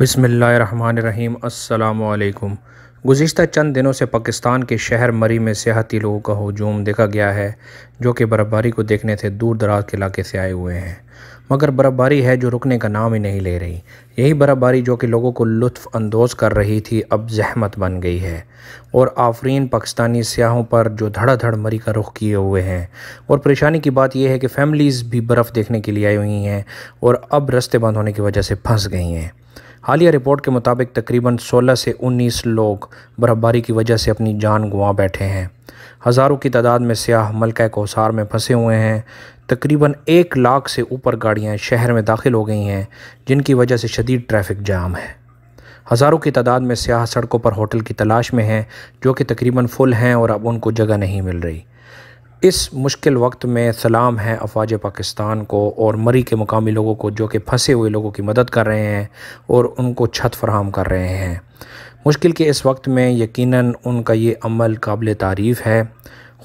बिस्मिल्लाहिर्रहमानिर्रहीम। अस्सलामुअलैकुम। गुज़िश्ता चंद दिनों से पाकिस्तान के शहर मरी में सियाहती लोगों का हुजूम देखा गया है, जो कि बर्फ़बारी को देखने से दूर दराज के इलाके से आए हुए हैं, मगर बर्फ़बारी है जो रुकने का नाम ही नहीं ले रही। यही बर्फ़बारी जो कि लोगों को लुत्फ़अंदोज़ कर रही थी, अब ज़हमत बन गई है और आफरीन पाकिस्तानी सियाहों पर जो धड़ाधड़ मरी का रुख किए हुए हैं। और परेशानी की बात यह है कि फैमिलीज़ भी बर्फ़ देखने के लिए आई हुई हैं और अब रास्ते बंद होने की वजह से फंस गई हैं। हालिया रिपोर्ट के मुताबिक तकरीबन 16 से 19 लोग बर्फ़बारी की वजह से अपनी जान गंवा बैठे हैं। हज़ारों की तादाद में सियाह मलका कौसार में फंसे हुए हैं। तकरीबन 1 लाख से ऊपर गाड़ियां शहर में दाखिल हो गई हैं, जिनकी वजह से शदीद ट्रैफिक जाम है। हज़ारों की तादाद में सियाह सड़कों पर होटल की तलाश में हैं, जो कि तकरीबन फुल हैं और अब उनको जगह नहीं मिल रही। इस मुश्किल वक्त में सलाम है अफवाज पाकिस्तान को और मरी के मुकामी लोगों को, जो कि फंसे हुए लोगों की मदद कर रहे हैं और उनको छत फराहम कर रहे हैं। मुश्किल के इस वक्त में यकीनन उनका ये अमल काबिल तारीफ़ है।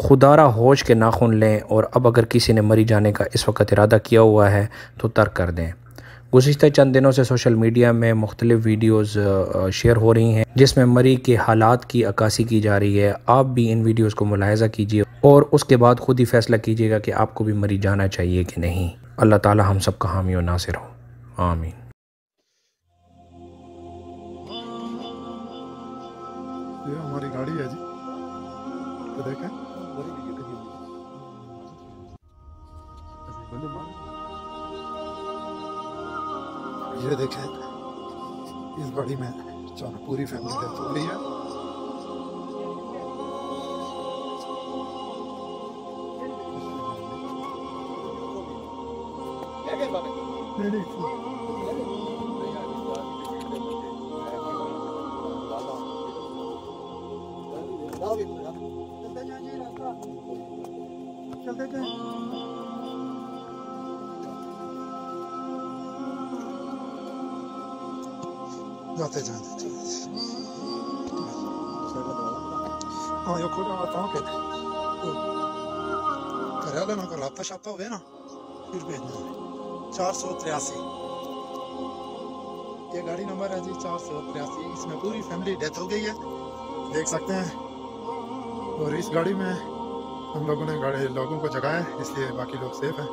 खुदारा होश के नाखून लें और अब अगर किसी ने मरी जाने का इस वक्त इरादा किया हुआ है तो तर्क कर दें। गुज़िश्ता चंद दिनों से सोशल मीडिया में मुख्तलिफ़ वीडियोज़ शेयर हो रही हैं, जिसमें मरी के हालात की अक्कासी की जा रही है। आप भी इन वीडियोज़ को मुलाहज़ा कीजिए और उसके बाद ख़ुद ही फ़ैसला कीजिएगा कि आपको भी मरी जाना चाहिए कि नहीं। अल्लाह ताला हम सब का हामी और नासिर हो। आमीन। ये हमारी गाड़ी है जी, तो देखें ये देखें, इस गाड़ी में चलो पूरी फैमिली डेथ हो गई है। चलते जाए जाते जाते हाँ यो खुद आता हूँ करेला ना कर लापता शापता हुए ना फिर भेजना है। 483 ये गाड़ी नंबर है जी 483। इसमें पूरी फैमिली डेथ हो गई है, देख सकते हैं। और इस गाड़ी में हम लोगों ने गाड़ी लोगों को जगाया है, इसलिए बाकी लोग सेफ हैं।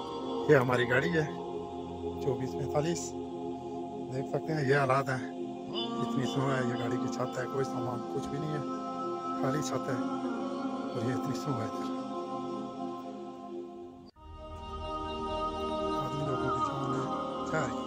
ये हमारी गाड़ी है 2445, देख सकते हैं। ये हालात हैं, इतनी स्नो है, ये गाड़ी की छत है, कोई सामान कुछ भी नहीं है, खाली छत है और ये इतनी स्नो है। इधर आदमी लोगों की जान है, क्या है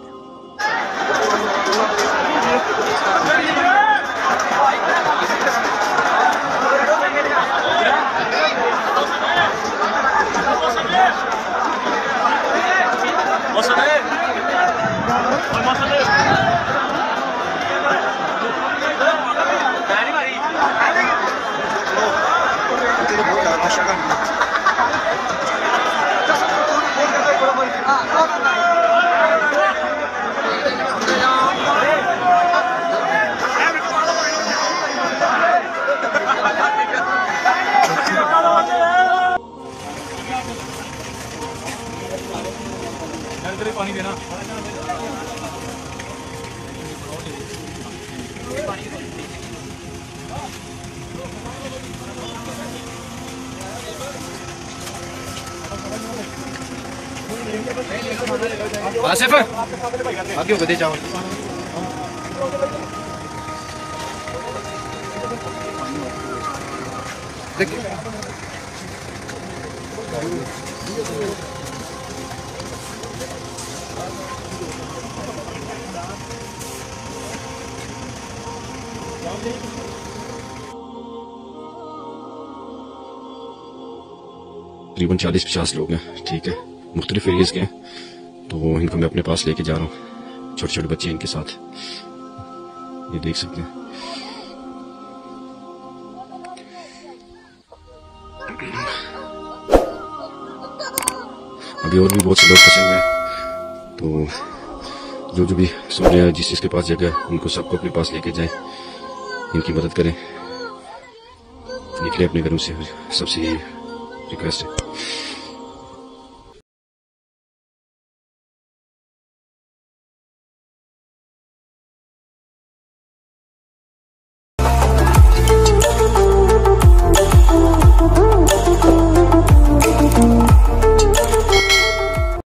पानी देना आसिफ आगे गधे जाओ देखिए तकरीबन 40-50 लोग हैं, ठीक है, मुख्तलिफ एरियाज के हैं। तो इनको मैं अपने पास लेके जा रहा हूँ, छोटे छोटे बच्चे इनके साथ, ये देख सकते हैं। अभी और भी बहुत से लोग फंसे हुए हैं, तो जो जो भी सुन रहे हैं, जिस जिसके पास जगह है, उनको सबको अपने पास लेके जाएं, इनकी मदद करें, निकले अपने घरों से। सबसे यही रिक्वेस्ट है।